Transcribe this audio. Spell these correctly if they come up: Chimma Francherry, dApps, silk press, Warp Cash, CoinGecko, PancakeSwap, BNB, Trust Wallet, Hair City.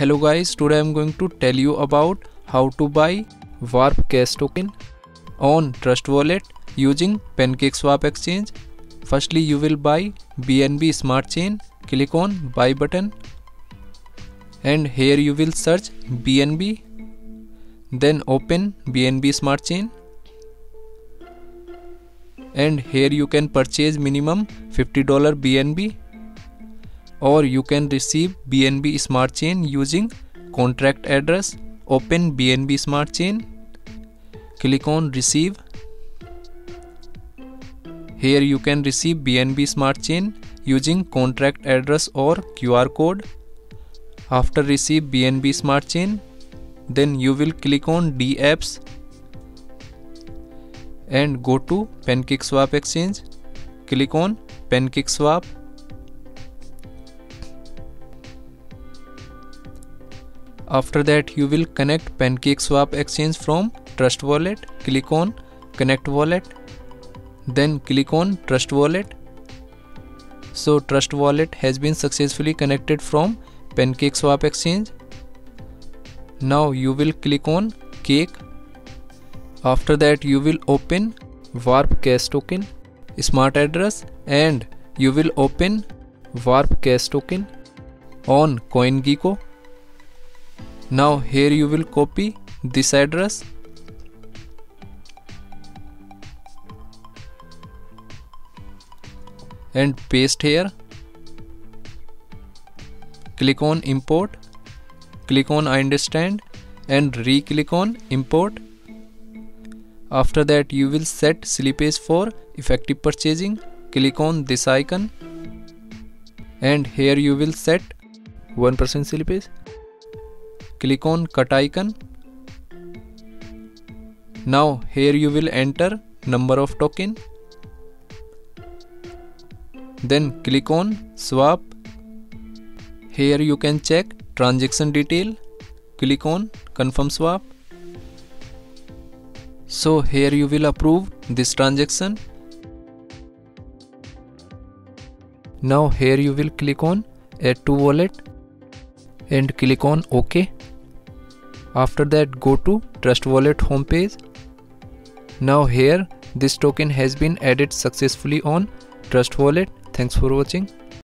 Hello guys, today I'm going to tell you about how to buy Warp Cash token on Trust Wallet using PancakeSwap exchange. Firstly, you will buy BNB Smart Chain. Click on buy button and here you will search BNB. Then open BNB Smart Chain and here you can purchase minimum $50 BNB. Or you can receive BNB Smart Chain using contract address. Open BNB Smart Chain, click on receive. Here you can receive BNB Smart Chain using contract address or QR code. After receive BNB Smart Chain, then you will click on dApps and go to PancakeSwap exchange. Click on PancakeSwap. After that, you will connect PancakeSwap exchange from Trust Wallet. Click on Connect Wallet. Then click on Trust Wallet. So Trust Wallet has been successfully connected from PancakeSwap exchange. Now you will click on Cake. After that, you will open Warp Cash token smart address and you will open Warp Cash token on CoinGecko. Now here you will copy this address and paste here. Click on import, click on I understand and re-click on import. After that, you will set slippage for effective purchasing. Click on this icon and here you will set 1% slippage. Click on cut icon. Now here you will enter number of token. Then click on swap. Here you can check transaction detail. Click on confirm swap. So here you will approve this transaction. Now here you will click on add to wallet and click on OK. After that, go to Trust Wallet homepage. Now here, this token has been added successfully on Trust Wallet. Thanks for watching.